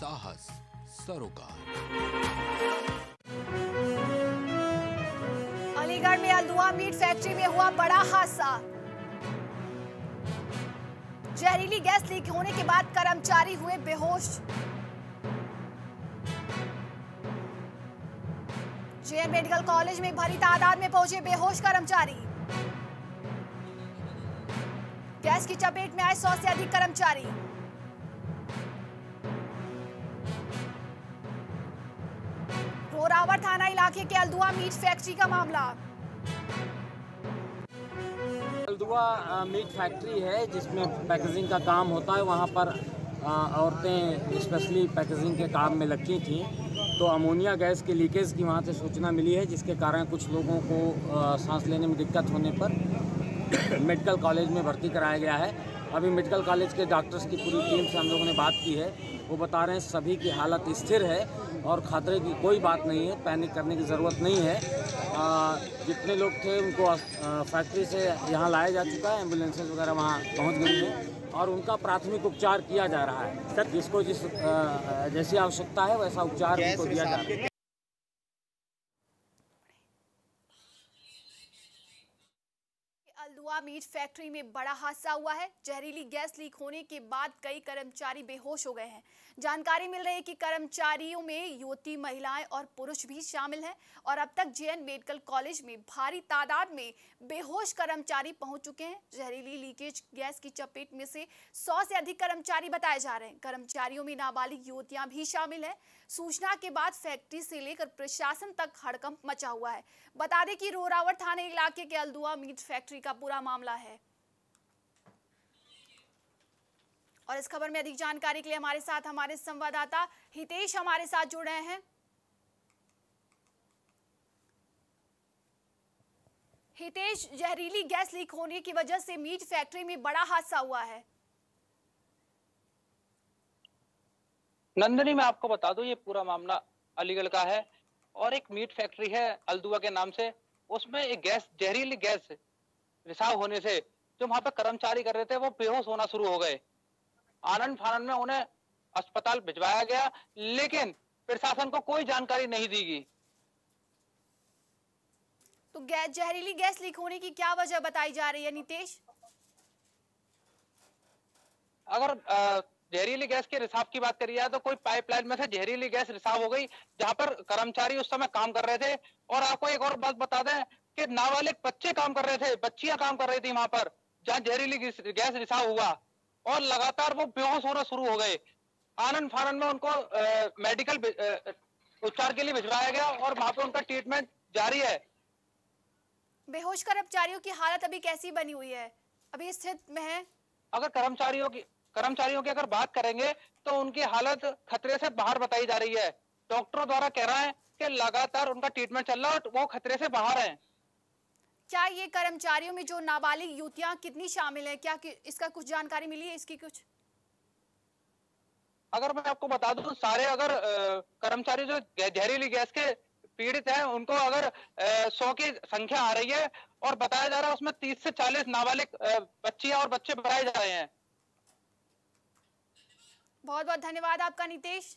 साहस सरोकार। अलीगढ़ में अल दुआ मीट फैक्ट्री में हुआ बड़ा हादसा। जहरीली गैस लीक होने के बाद कर्मचारी हुए बेहोश। जेएन मेडिकल कॉलेज में भरी तादाद में पहुंचे बेहोश कर्मचारी। गैस की चपेट में आए 100 से अधिक कर्मचारी। रोरावर थाना इलाके के अल दुआ मीट फैक्ट्री का मामला। अल दुआ मीट फैक्ट्री है जिसमें पैकेजिंग का काम होता है, वहां पर औरतें स्पेशली पैकेजिंग के काम में लगी थी, तो अमोनिया गैस के लीकेज की वहाँ से सूचना मिली है, जिसके कारण कुछ लोगों को सांस लेने में दिक्कत होने पर मेडिकल कॉलेज में भर्ती कराया गया है। अभी मेडिकल कॉलेज के डॉक्टर्स की पूरी टीम से हम लोगों ने बात की है, वो बता रहे हैं सभी की हालत स्थिर है और खतरे की कोई बात नहीं है, पैनिक करने की ज़रूरत नहीं है। जितने लोग थे उनको फैक्ट्री से यहाँ लाया जा चुका है, एम्बुलेंसेज वगैरह वहाँ पहुँच गई हैं और उनका प्राथमिक उपचार किया जा रहा है। सर जिसको जैसी आवश्यकता है वैसा उपचार उनको दिया जा रहा है। अल दुआ मीट फैक्ट्री में बड़ा हादसा हुआ है। जहरीली गैस लीक होने के बाद कई कर्मचारी बेहोश हो गए हैं। जानकारी मिल रही है कि कर्मचारियों में युवती, महिलाएं और पुरुष भी शामिल हैं और अब तक जेएन मेडिकल कॉलेज में भारी तादाद में बेहोश कर्मचारी पहुंच चुके हैं। जहरीली लीकेज गैस की चपेट में से 100 से अधिक कर्मचारी बताए जा रहे हैं। कर्मचारियों में नाबालिग युवतियां भी शामिल है। सूचना के बाद फैक्ट्री से लेकर प्रशासन तक हड़कंप मचा हुआ है। बता दें कि रोरावर थाने इलाके के अल दुआ मीट फैक्ट्री का पूरा मामला है। और इस खबर में अधिक जानकारी के लिए हमारे संवाददाता हितेश हमारे साथ जुड़ रहे हैं। हितेश, जहरीली गैस लीक होने की वजह से मीट फैक्ट्री में बड़ा हादसा हुआ है। नंदनी, मैं आपको बता दूं ये पूरा मामला अलीगढ़ का है और एक मीट फैक्ट्री है अल दुआ के नाम से, उसमें एक गैस, जहरीली गैस रिसाव होने से जो वहां पर कर्मचारी कर रहे थे वो बेहोश होना शुरू हो गए। आनंद फानंद में उन्हें अस्पताल भिजवाया गया, लेकिन प्रशासन को कोई जानकारी नहीं दी गई। तो जहरीली गैस लीक होने की क्या वजह बताई जा रही है नीतीश? अगर जहरीली गैस के रिसाव की बात करिए तो कोई पाइपलाइन में से जहरीली गैस रिसाव हो गई, जहां पर कर्मचारी उस समय काम कर रहे थे। और आपको एक और बात बता दें कि नाबालिग बच्चे काम कर रहे थे, बच्चियां काम कर रही थी वहां पर, जहां जहरीली गैस रिसाव हुआ और लगातार वो बेहोश होना शुरू हो गए। आनंद फानंद में उनको मेडिकल उपचार के लिए भिजवाया गया और वहां पर उनका ट्रीटमेंट जारी है। बेहोश कर्मचारियों की हालत अभी कैसी बनी हुई है, अभी स्थिति में है? अगर कर्मचारियों की अगर बात करेंगे तो उनकी हालत खतरे से बाहर बताई जा रही है। डॉक्टरों द्वारा कह रहा है कि लगातार उनका ट्रीटमेंट चल रहा है और वो खतरे से बाहर हैं। क्या ये कर्मचारियों में जो नाबालिग युवतियां कितनी शामिल हैं, क्या इसका कुछ जानकारी मिली है इसकी कुछ? अगर मैं आपको बता दूं, सारे अगर कर्मचारी जो जहरीली गैस के पीड़ित हैं उनको अगर 100 की संख्या आ रही है और बताया जा रहा है उसमें 30 से 40 नाबालिग बच्चियां और बच्चे बताए जा रहे हैं। बहुत बहुत धन्यवाद आपका नीतीश।